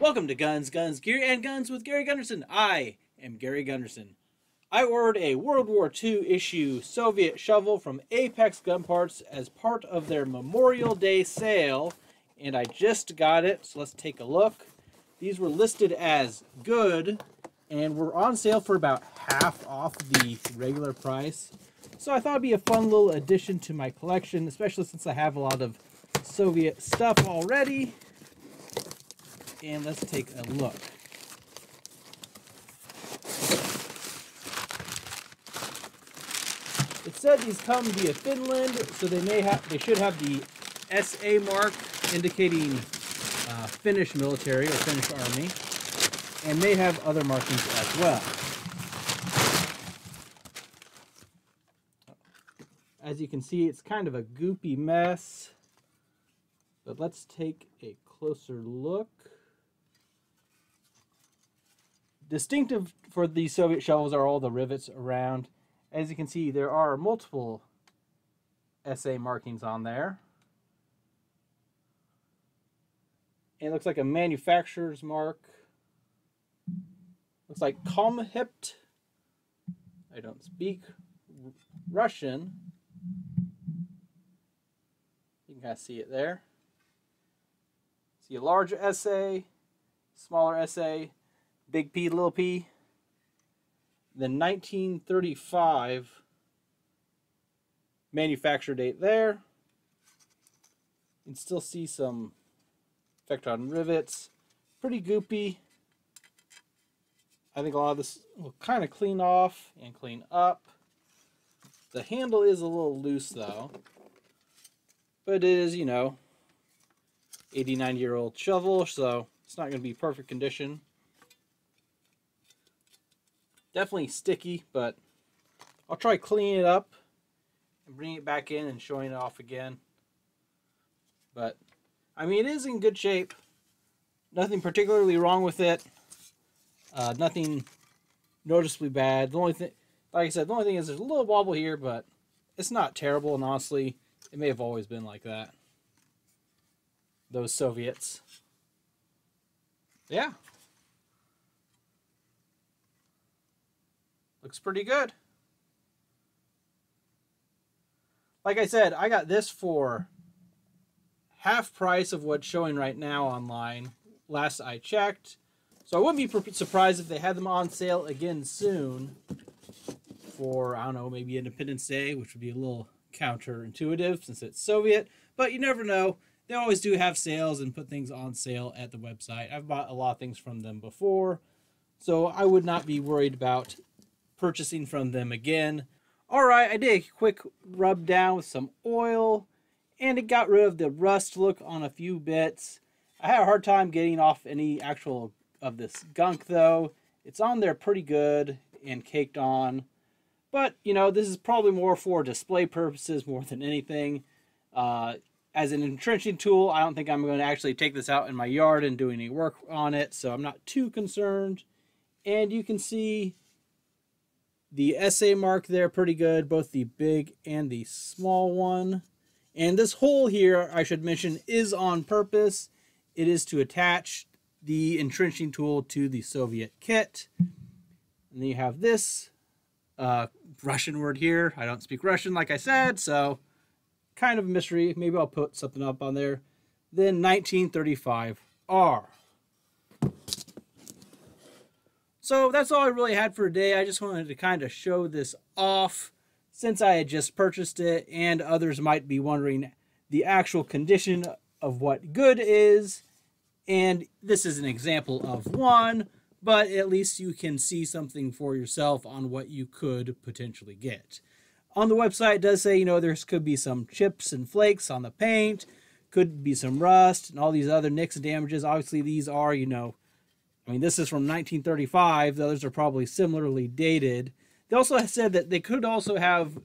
Welcome to Guns, Guns, Gear, and Guns with Gary Gunderson. I am Gary Gunderson. I ordered a World War II issue Soviet shovel from Apex Gun Parts as part of their Memorial Day sale, and I just got it, so let's take a look. These were listed as good, and were on sale for about half off the regular price. So I thought it'd be a fun little addition to my collection, especially since I have a lot of Soviet stuff already. And let's take a look. It said these come via Finland, so they should have the SA mark indicating Finnish military or Finnish Army, and may have other markings as well. As you can see, it's kind of a goopy mess, but let's take a closer look. Distinctive for the Soviet shovels are all the rivets around. As you can see, there are multiple SA markings on there. It looks like a manufacturer's mark. Looks like Comhipt. I don't speak Russian. You can kind of see it there. See a larger SA, smaller SA. Big P, little p. Then 1935 manufacture date there. You can still see some Fectron rivets. Pretty goopy. I think a lot of this will kind of clean off and clean up. The handle is a little loose though. But it is, you know, 89-year-old shovel, so it's not going to be perfect condition. Definitely sticky, but I'll try cleaning it up and bringing it back in and showing it off again. But, I mean, it is in good shape. Nothing particularly wrong with it. Nothing noticeably bad. The only thing, like I said, the only thing is there's a little wobble here, but it's not terrible. And honestly, it may have always been like that. Those Soviets. Yeah. Looks pretty good. Like I said, I got this for half price of what's showing right now online. Last I checked. So I wouldn't be surprised if they had them on sale again soon for, I don't know, maybe Independence Day, which would be a little counterintuitive since it's Soviet. But you never know. They always do have sales and put things on sale at the website. I've bought a lot of things from them before, so I would not be worried about purchasing from them again. Alright, I did a quick rub down with some oil, and it got rid of the rust look on a few bits. I had a hard time getting off any actual of this gunk though. It's on there pretty good and caked on. But, you know, this is probably more for display purposes more than anything. As an entrenching tool, I don't think I'm going to actually take this out in my yard and do any work on it, so I'm not too concerned. And you can see the SA mark there pretty good, both the big and the small one. And this hole here, I should mention, is on purpose. It is to attach the entrenching tool to the Soviet kit. And then you have this Russian word here. I don't speak Russian, like I said, so kind of a mystery. Maybe I'll put something up on there. Then 1935R. So that's all I really had for today. I just wanted to kind of show this off since I had just purchased it, and others might be wondering the actual condition of what good is. And this is an example of one, but at least you can see something for yourself on what you could potentially get. On the website, it does say, you know, there could be some chips and flakes on the paint, could be some rust and all these other nicks and damages. Obviously, these are, you know, I mean, this is from 1935. The others are probably similarly dated. They also said that they could also have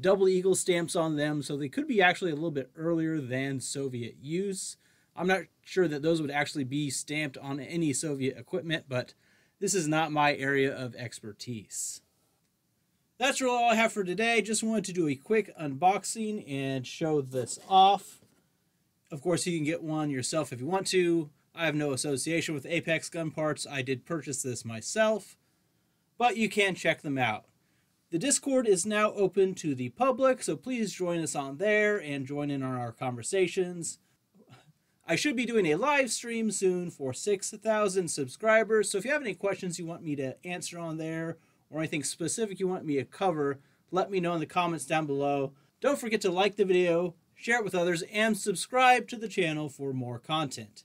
double eagle stamps on them, so they could be actually a little bit earlier than Soviet use. I'm not sure that those would actually be stamped on any Soviet equipment, but this is not my area of expertise. That's really all I have for today. Just wanted to do a quick unboxing and show this off. Of course, you can get one yourself if you want to. I have no association with Apex Gun Parts. I did purchase this myself, but you can check them out. The Discord is now open to the public, so please join us on there and join in on our conversations. I should be doing a live stream soon for 6,000 subscribers, so if you have any questions you want me to answer on there or anything specific you want me to cover, let me know in the comments down below. Don't forget to like the video, share it with others, and subscribe to the channel for more content.